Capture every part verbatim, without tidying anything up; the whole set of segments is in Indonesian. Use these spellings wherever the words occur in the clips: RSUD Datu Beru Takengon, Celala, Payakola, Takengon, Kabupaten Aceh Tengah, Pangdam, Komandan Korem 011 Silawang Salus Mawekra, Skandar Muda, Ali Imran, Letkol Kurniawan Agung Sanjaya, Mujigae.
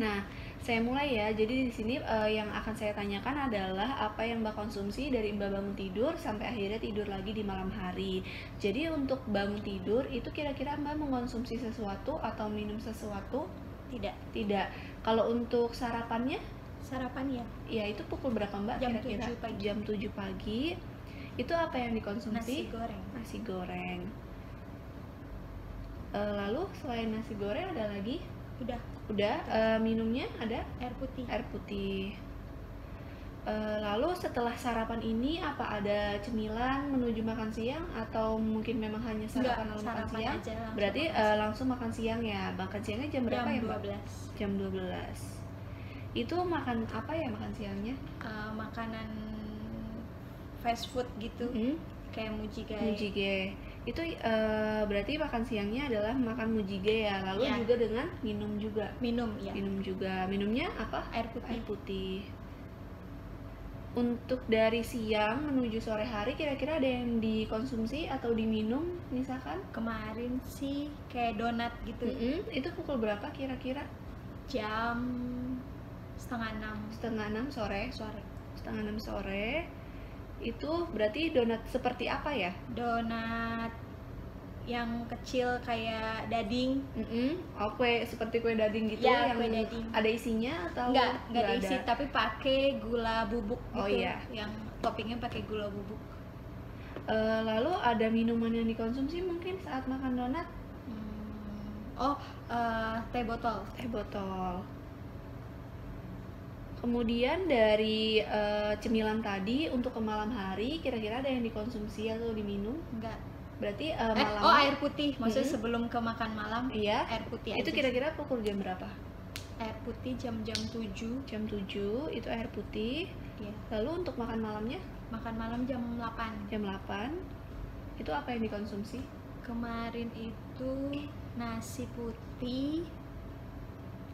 Nah, saya mulai ya. Jadi di sini uh, yang akan saya tanyakan adalah apa yang Mbak konsumsi dari Mbak bangun tidur sampai akhirnya tidur lagi di malam hari. Jadi untuk bangun tidur itu kira-kira Mbak mengkonsumsi sesuatu atau minum sesuatu? Tidak. Tidak. Kalau untuk sarapannya? Sarapan ya. Ya, itu pukul berapa Mbak? Jam kira-kira tujuh pagi. Jam tujuh pagi. Itu apa yang dikonsumsi? Nasi goreng. Nasi goreng. Uh, lalu selain nasi goreng ada lagi? Udah. Udah, uh, minumnya ada? Air putih. Air putih. Uh, lalu setelah sarapan ini apa ada cemilan menuju makan siang atau mungkin memang hanya sarapan? Nggak, lalu sarapan makan siang? Aja langsung. Berarti makan siang. Uh, langsung makan siang ya. Makan siangnya jam berapa jam ya, Mbak? Jam dua belas. Itu makan apa ya makan siangnya? Uh, makanan fast food gitu. Mm-hmm. Kayak Mujigae. Mujigae. Itu uh, berarti makan siangnya adalah makan Mujigae ya. Lalu ya, juga dengan minum juga. Minum ya. Minum juga. Minumnya apa? Air putih. Air putih. Untuk dari siang menuju sore hari kira-kira ada yang dikonsumsi atau diminum misalkan? Kemarin sih kayak donat gitu. Mm-hmm. Itu pukul berapa kira-kira? Jam setengah enam. Setengah enam sore. Sore. Setengah enam sore. Itu berarti donat seperti apa ya? Donat yang kecil kayak dading. Mm-hmm. Oh, kue seperti kue dading gitu ya, yang kue dading. Ada isinya atau enggak? Enggak ada isi, tapi pakai gula bubuk gitu. Oh iya. Yang toppingnya pakai gula bubuk. Uh, lalu ada minuman yang dikonsumsi mungkin saat makan donat? Hmm. Oh, uh, teh botol. Teh botol. Kemudian dari uh, cemilan tadi untuk ke malam hari kira-kira ada yang dikonsumsi atau diminum? Enggak. Berarti uh, malam. Eh, oh, air putih. Maksudnya hmm. sebelum ke makan malam. Iya. Air putih. Itu kira-kira pukul jam berapa? Air putih jam jam tujuh. Jam tujuh itu air putih. Iya. Lalu untuk makan malamnya? Makan malam jam delapan. Jam delapan. Itu apa yang dikonsumsi? Kemarin itu nasi putih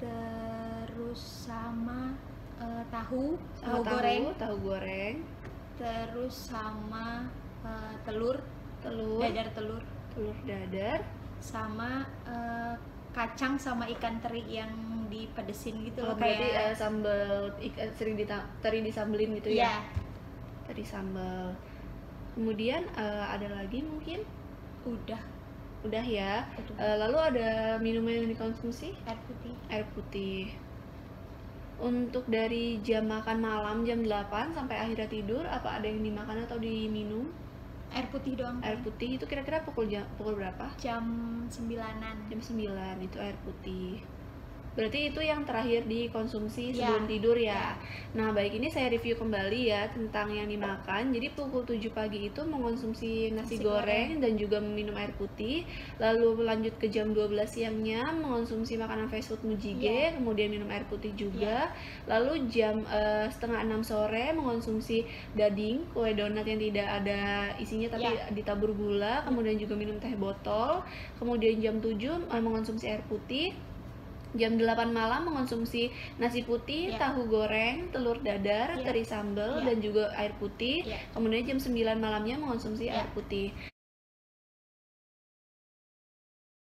terus sama Uh, tahu, tahu, tahu goreng, tahu goreng, terus sama uh, telur, telur, dadar telur, telur dadar, sama uh, kacang sama ikan teri yang dipedesin gitu loh. Oh, kayak uh, sambal ikan sering teri disambelin gitu ya? Yeah. Teri sambal. Kemudian uh, ada lagi mungkin? Udah, udah ya. Uh, lalu ada minuman yang dikonsumsi? Air putih. Air putih. Untuk dari jam makan malam jam delapan sampai akhirnya tidur, apa ada yang dimakan atau diminum? Air putih doang. Air putih itu kira-kira pukul jam, pukul berapa? Jam sembilanan. Jam sembilan itu air putih. Berarti itu yang terakhir dikonsumsi sebelum ya, tidur ya. Nah, baik, ini saya review kembali ya tentang yang dimakan. Jadi pukul tujuh pagi itu mengkonsumsi nasi, nasi goreng, goreng dan juga minum air putih. Lalu lanjut ke jam dua belas siangnya mengkonsumsi makanan fast food Mujigae, ya, kemudian minum air putih juga. Ya. Lalu jam uh, setengah enam sore mengkonsumsi dading, kue donat yang tidak ada isinya tapi ya, ditabur gula, kemudian juga minum teh botol. Kemudian jam tujuh uh, mengkonsumsi air putih. Jam delapan malam mengonsumsi nasi putih, yeah, tahu goreng, telur dadar, yeah, teri sambal, yeah, dan juga air putih. Yeah. Kemudian jam sembilan malamnya mengonsumsi yeah, air putih.